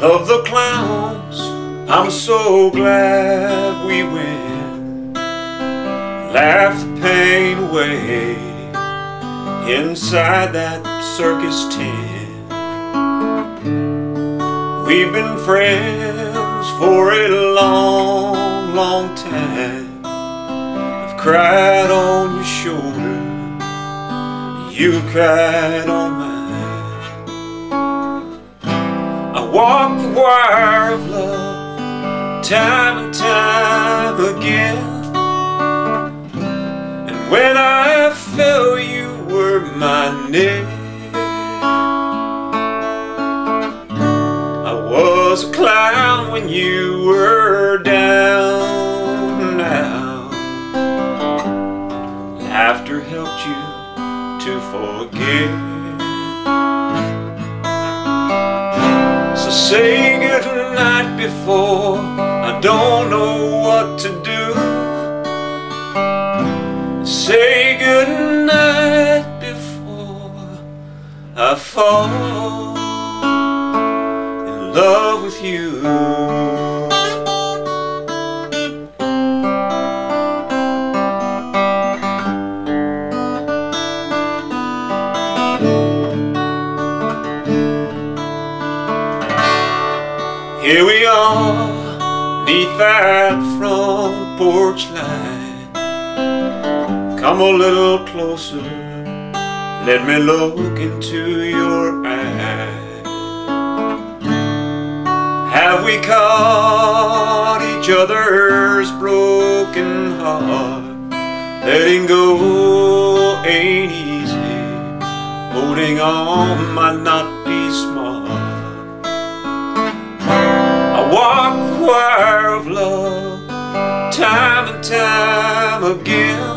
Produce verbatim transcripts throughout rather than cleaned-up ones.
Love the clowns, I'm so glad we win. Laugh the pain away inside that circus tent. We've been friends for a long, long time. I've cried on your shoulder, you've cried on mine. Walk the wire of love, time and time again. And when I fell, you were my net. I was a clown when you were down and out. Laughter helped you to forget. Say goodnight before I don't know what to do. Say goodnight before I fall in love with you. Here we are, neath that front porch light. Come a little closer, let me look into your eyes. Have we caught each other's broken heart? Letting go ain't easy, holding on might not be smart. Walk the wire of love, time and time again.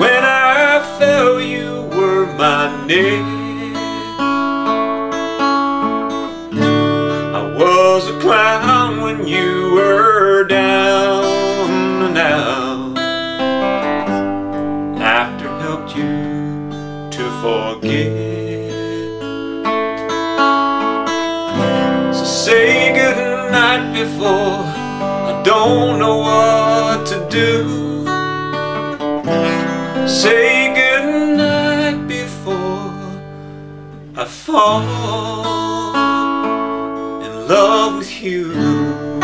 When I fell, you were my net. I was a clown when you were down and out. Laughter helped you to forget. Say goodnight before I don't know what to do. Say goodnight before I fall in love with you.